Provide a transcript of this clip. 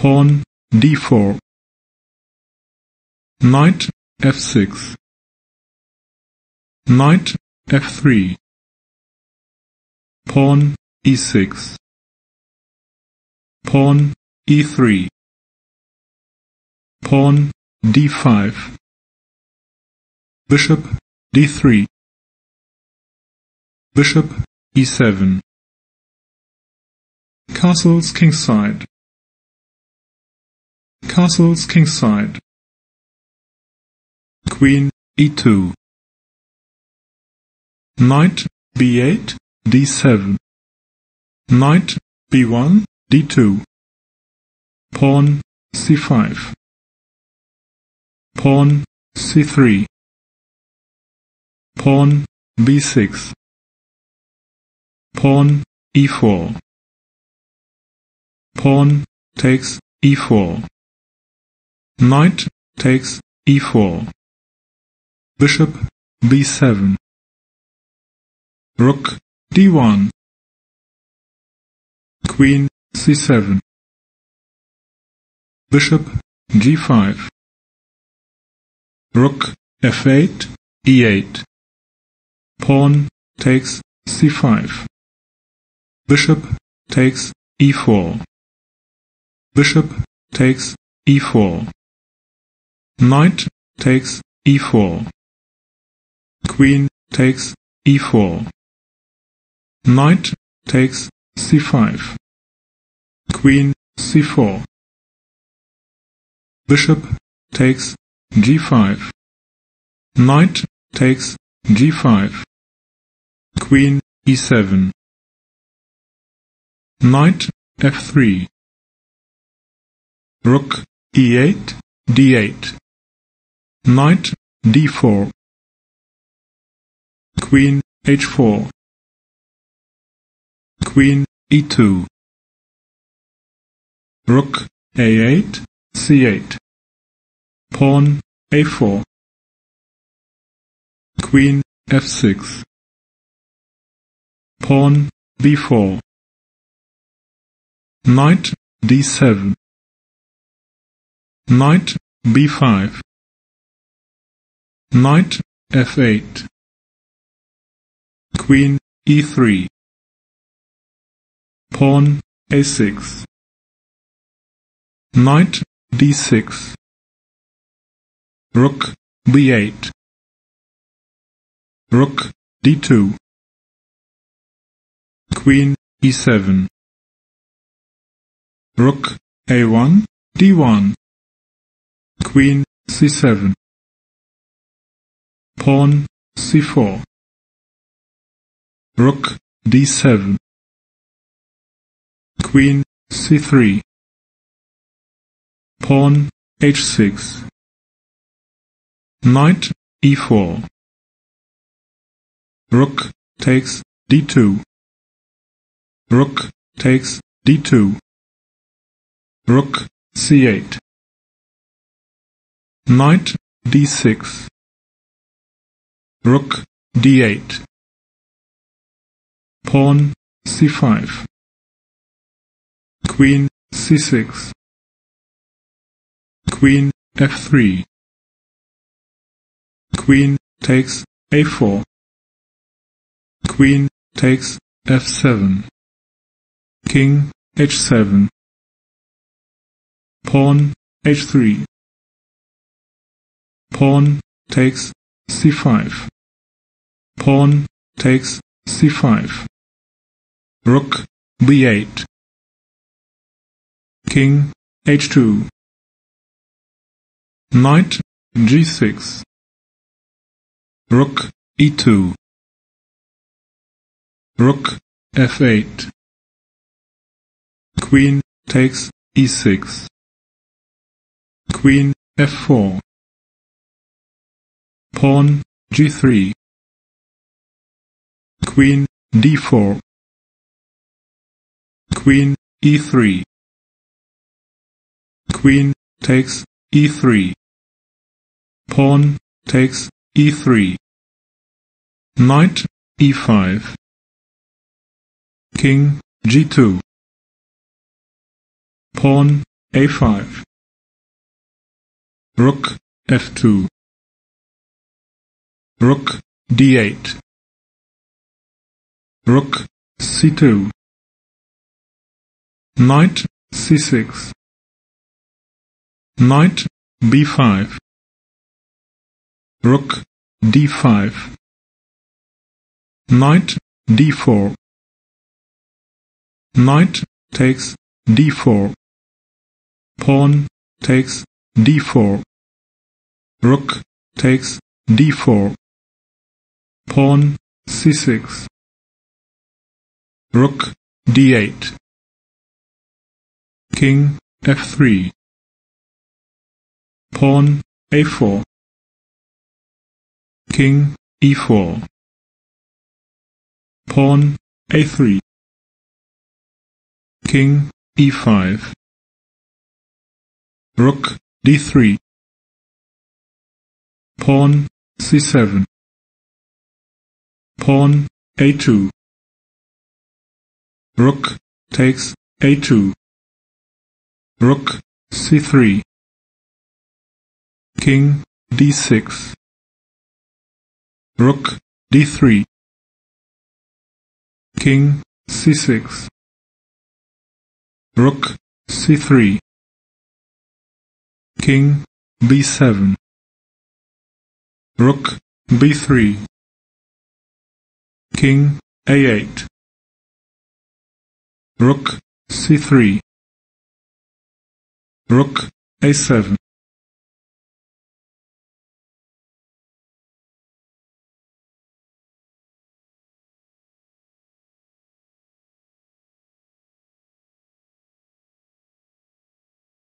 Pawn d4, Knight f6, Knight f3, Pawn e6, Pawn e3, Pawn d5, Bishop d3, Bishop e7. Castles kingside. Castles kingside. Queen e2. Knight b8, d7. Knight b1, d2. Pawn c5. Pawn c3. Pawn b6. Pawn e4. Pawn takes e4. Knight takes e4. Bishop b7. Rook d1. Queen c7. Bishop g5. Rook f8, e8. Pawn takes c5. Bishop takes e4. Bishop takes e4. Knight takes e4. Queen takes e4. Knight takes c5. Queen c4. Bishop takes g5. Knight takes g5. Queen e7. Knight f3. Rook e8, d8. Knight d4. Queen h4. Queen e2. Rook a8, c8. Pawn a4. Queen f6. Pawn b4. Knight d7. Knight b5. Knight f8. Queen e3. Pawn a6. Knight d6. Rook b8. Rook d2. Queen e7. Rook a1, d1. Queen c7. Pawn c4. Rook d7. Queen c3. Pawn h6. Knight e4. Rook takes d2. Rook takes d2. Rook c8. Knight d6. Rook d8. Pawn c5. Queen c6. Queen f3. Queen takes a4. Queen takes f7. King h7. Pawn h3. Pawn takes c5. Pawn takes c5. Rook b8. King h2. Knight g6. Rook e2. Rook f8. Queen takes e6. Queen f4. Pawn g3. Queen d4. Queen e3. Queen takes e3. Pawn takes e3. Knight e5. King g2. Pawn a5 Rook f2 Rook d8 Rook c2 Knight c6 Knight b5 Rook d5 Knight d4 Knight takes d4 Pawn takes d4 Rook takes d4 Pawn c6 Rook d8 King f3 Pawn a4 King e4 Pawn a3 King e5 Rook d3 Pawn c7 Pawn a2 Rook takes a2 Rook c3 King d6 Rook d3 King c6 Rook c3 King b7 Rook b3 King a8 Rook c3 Rook a7